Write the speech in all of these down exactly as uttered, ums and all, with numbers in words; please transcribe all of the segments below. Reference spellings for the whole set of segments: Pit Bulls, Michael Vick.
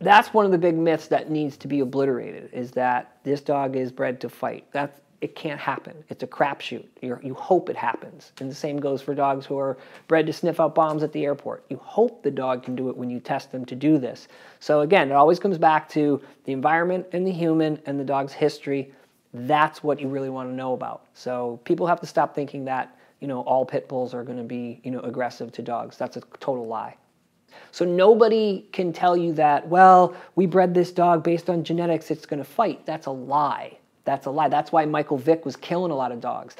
that's one of the big myths that needs to be obliterated, is that this dog is bred to fight. That's, it can't happen. It's a crapshoot. You hope it happens. And the same goes for dogs who are bred to sniff out bombs at the airport. You hope the dog can do it when you test them to do this. So again, it always comes back to the environment and the human and the dog's history. That's what you really want to know about. So people have to stop thinking that, you know, all pit bulls are going to be, you know, aggressive to dogs. That's a total lie. So nobody can tell you that, well, we bred this dog based on genetics, it's going to fight. That's a lie. That's a lie. That's why Michael Vick was killing a lot of dogs.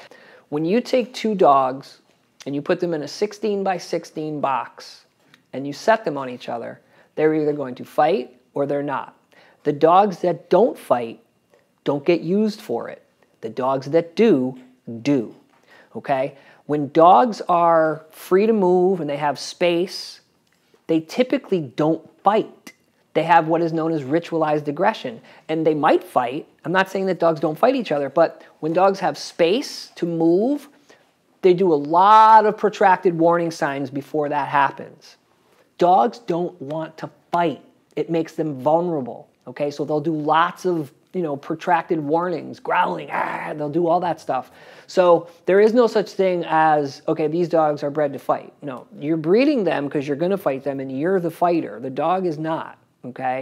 When you take two dogs and you put them in a sixteen by sixteen box and you set them on each other, they're either going to fight or they're not. The dogs that don't fight don't get used for it. The dogs that do, do. Okay? When dogs are free to move and they have space, they typically don't fight. They have what is known as ritualized aggression. And they might fight. I'm not saying that dogs don't fight each other, but when dogs have space to move, they do a lot of protracted warning signs before that happens. Dogs don't want to fight. It makes them vulnerable. Okay, so they'll do lots of, you know, protracted warnings, growling, ah, they'll do all that stuff. So there is no such thing as, okay, these dogs are bred to fight. No, you're breeding them because you're going to fight them and you're the fighter. The dog is not. Okay.